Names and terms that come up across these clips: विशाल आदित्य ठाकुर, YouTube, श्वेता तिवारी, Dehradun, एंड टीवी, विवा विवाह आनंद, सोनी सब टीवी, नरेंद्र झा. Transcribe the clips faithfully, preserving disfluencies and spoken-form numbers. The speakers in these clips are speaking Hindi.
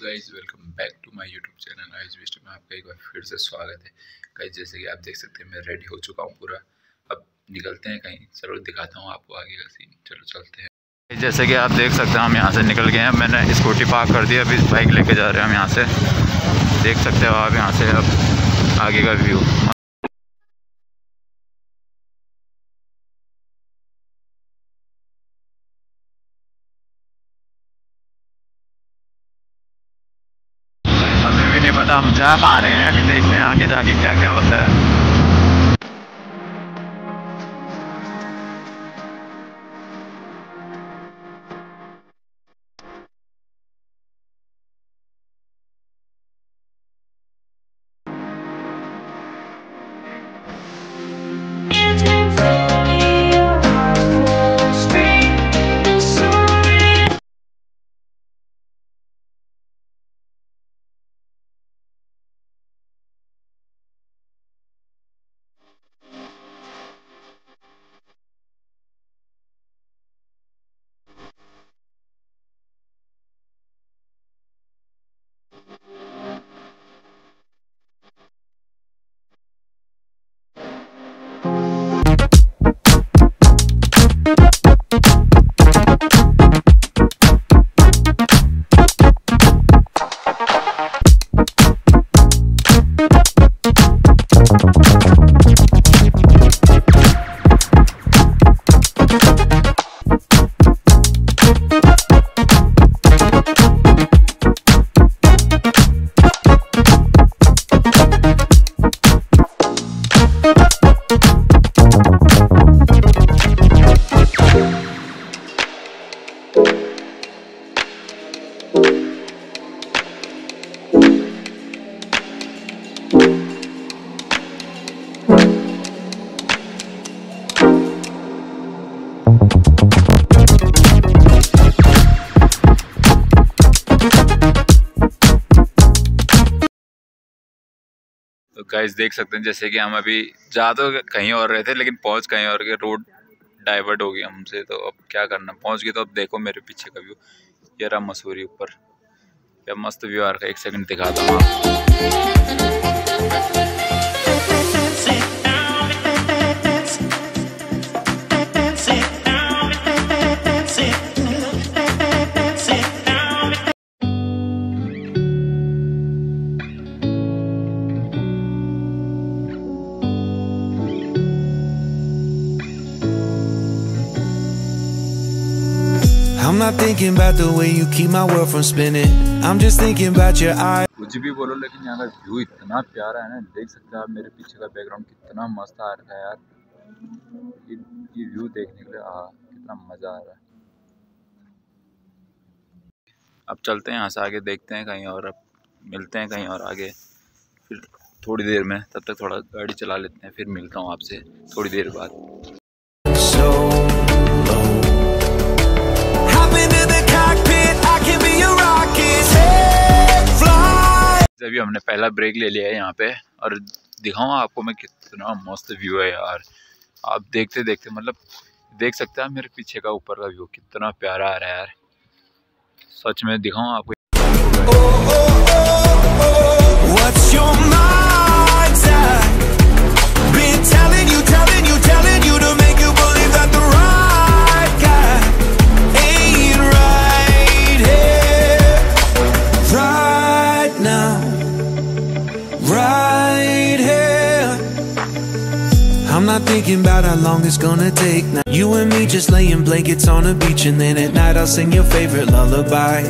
Guys welcome back to my YouTube channel eyes west में आपका एक बार फिर से स्वागत है। गाइज जैसे कि आप देख सकते हैं मैं रेडी हो चुका हूँ पूरा, अब निकलते हैं कहीं, चलो दिखाता हूँ आपको आगे का सीन, चलो चलते हैं। जैसे कि आप देख सकते हैं हम यहाँ से निकल गए हैं, मैंने स्कूटी पार्क कर दिया, अभी बाइक लेके जा रहे हैं हम यहाँ से, देख सकते हो आप यहाँ से अब आगे का व्यू। हम जा पा रहे हैं, अभी देखते हैं आगे जाके क्या क्या होता है। तो गाइस देख सकते हैं जैसे कि हम अभी जा तो कहीं और रहे थे लेकिन पहुंच कहीं और के, रोड डाइवर्ट हो गया हमसे, तो अब क्या करना, पहुंच गए। तो अब देखो मेरे पीछे का व्यू, ये रहा मसूरी ऊपर, क्या मस्त व्यू आ रहा है। एक सेकंड दिखाता हूँ आपको। I'm not thinking about the way you keep my world from spinning. I'm just thinking about your eyes. कुछ भी बोलो लेकिन यहाँ का व्यू इतना प्यारा है ना, देख सकते हो आप मेरे पीछे का बैकग्राउंड कितना मस्त आ रहा है यार। ये, ये व्यू देखने के लिए आ कितना मजा आ रहा है। अब चलते हैं यहाँ से आगे, देखते हैं कहीं और, अब मिलते हैं कहीं और आगे फिर थोड़ी देर में, तब तक थोड़ा गाड़ी चला लेते हैं, फिर मिलता हूँ आपसे थोड़ी देर बाद। अभी हमने पहला ब्रेक ले लिया है यहाँ पे, और दिखाऊँ आपको मैं कितना मस्त व्यू है यार। आप देखते देखते मतलब देख सकते हैं मेरे पीछे का ऊपर का व्यू कितना प्यारा आ रहा है यार, सच में दिखाऊँ आपको। I'm not thinking about how long it's gonna take now. You and me just laying blankets on a beach, and then at night I'll sing your favorite lullaby.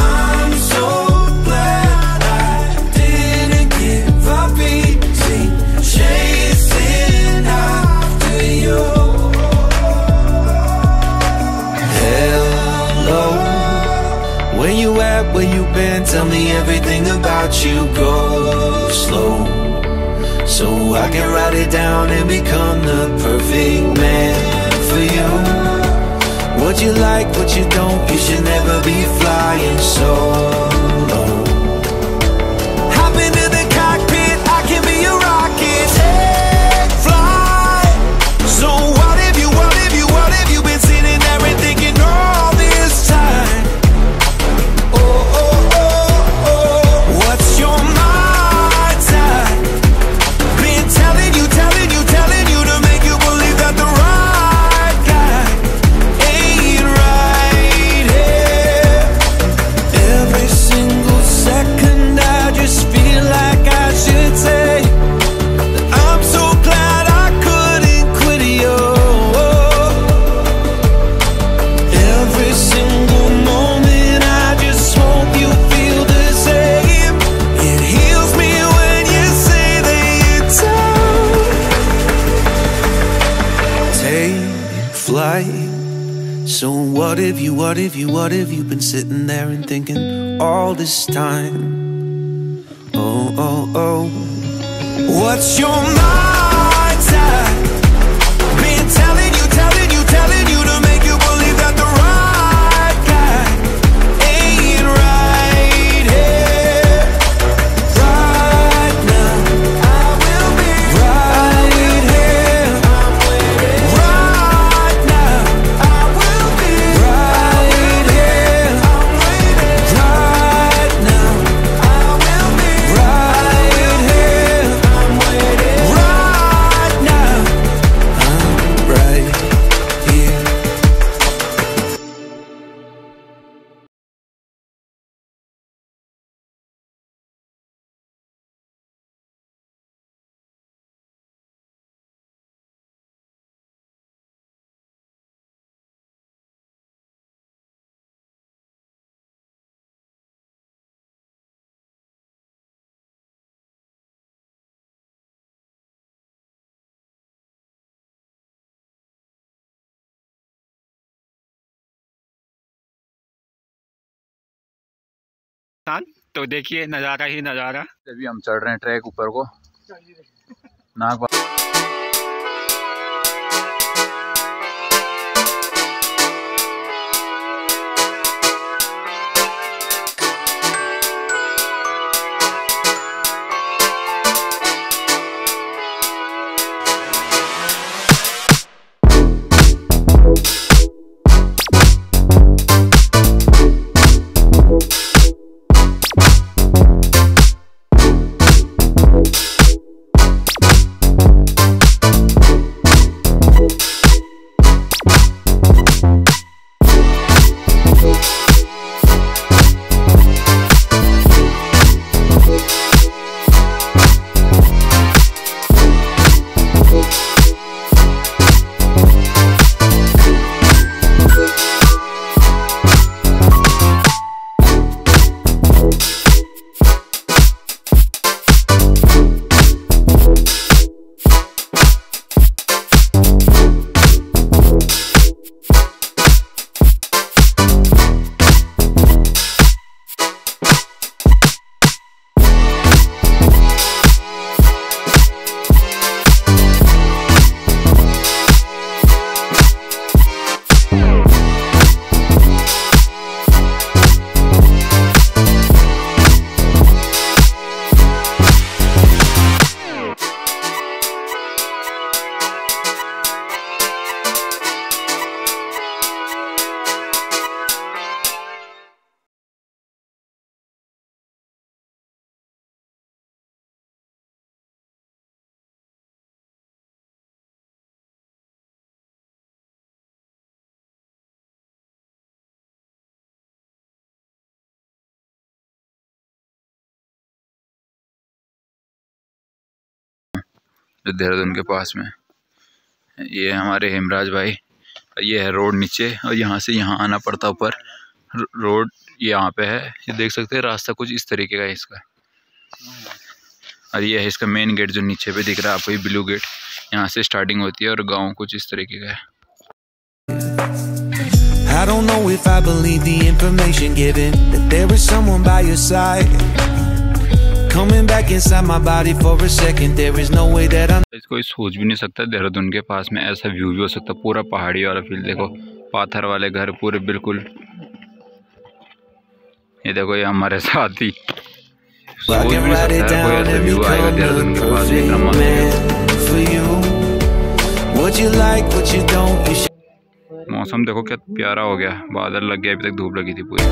I'm so glad I didn't give up easy, chasing after you. Hello, where you at, where you been? Tell me everything about you, go slow so I can write it down and become the perfect man for you. What you like, what you don't, you should never be flying solo. Hop into the cockpit, I can be your rocket, take flight. So what have you, what have you, what have you been sitting there and thinking all this time? Oh, oh, What have you, what have you, what have you been sitting there and thinking all this time? Oh, oh, oh. What's your mind's eye been telling you, telling you, telling you to make you believe that the right guy ain't right here, right now? I will be right here, right now. I will be right here, right now. I will be right here, right now. I'm right here. तो देखिए नज़ारा ही नज़ारा। अभी हम चढ़ रहे हैं ट्रैक ऊपर को नाग। जो देहरादून के पास में ये हमारे हेमराज भाई, ये है रोड नीचे और यहाँ से यहाँ आना पड़ता ऊपर। रोड यहाँ पे है, ये देख सकते हैं, रास्ता कुछ इस तरीके का है इसका। और ये है इसका मेन गेट जो नीचे पे दिख रहा है आपको, ये ब्लू गेट, यहाँ से स्टार्टिंग होती है और गांव कुछ इस तरीके का है। I don't know if I believe the information given that there is someone by your side. Coming back inside my body for a second, there is no way that I'm... इसको सोच भी नहीं सकता देहरादून के पास में ऐसा व्यू भी हो सकता। पूरा पहाड़ी वाला फील, देखो पाथर वाले घर पूरे बिल्कुल। ये देखो ये हमारे साथी, सोच भी नहीं सकता है कोई ऐसा व्यू आएगा देहरादून के पास में इतना मस्त। मौसम देखो क्या प्यारा हो गया, बादल लग गया, अभी तक धूप लगी थी पूरी।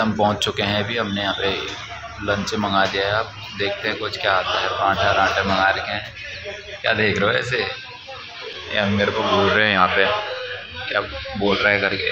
हम पहुंच चुके हैं अभी, हमने यहाँ पे लंच मंगा दिया है। अब देखते हैं कुछ क्या आता है। पराठा पराठा मंगा रखे हैं। क्या देख रहे हो ऐसे? ये मेरे को बोल रहे हैं यहाँ पे, क्या बोल रहे हैं करके।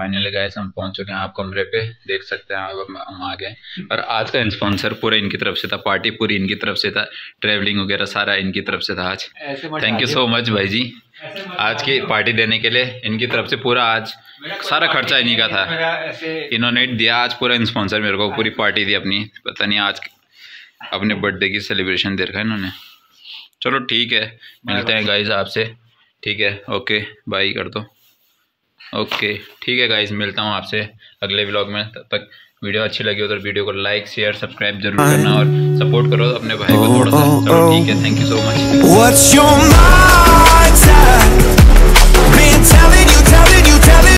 फाइनली गाइस हम पहुंच चुके हैं आप कमरे पे, देख सकते हैं हम आ गए। और आज का स्पॉन्सर पूरा इनकी तरफ से था, पार्टी पूरी इनकी तरफ से था, ट्रैवलिंग वगैरह सारा इनकी तरफ से था आज। थैंक यू सो मच भाई जी आज की पार्टी देने के लिए, इनकी तरफ से पूरा आज सारा खर्चा इन्हीं का था, इन्होंने दिया आज पूरा स्पॉन्सर, मेरे को पूरी पार्टी दी अपनी। पता नहीं आज अपने बर्थडे की सेलिब्रेशन दे रखा है इन्होंने। चलो ठीक है, मिलते हैं गाइज आपसे, ठीक है, ओके बाय कर दो, ओके ठीक है गाइज, मिलता हूँ आपसे अगले व्लॉग में। तब तक वीडियो अच्छी लगी हो तो वीडियो को लाइक शेयर सब्सक्राइब जरूर करना और सपोर्ट करो अपने भाई को थोड़ा सा। चलो ठीक है, थैंक यू सो मच।